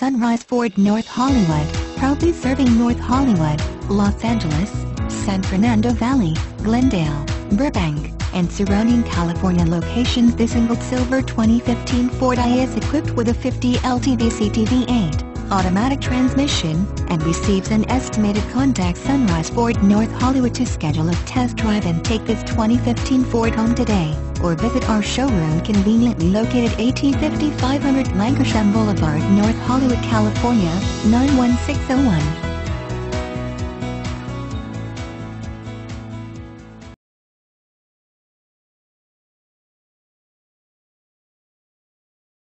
Sunrise Ford North Hollywood, proudly serving North Hollywood, Los Angeles, San Fernando Valley, Glendale, Burbank, and surrounding California locations. This single-silver 2015 Ford I is equipped with a 50L Ti-VCT V8 automatic transmission, and receives an estimated. Contact Sunrise Ford North Hollywood to schedule a test drive and take this 2015 Ford home today, or visit our showroom conveniently located at 18500 Lankershim Boulevard, North Hollywood, California, 91601.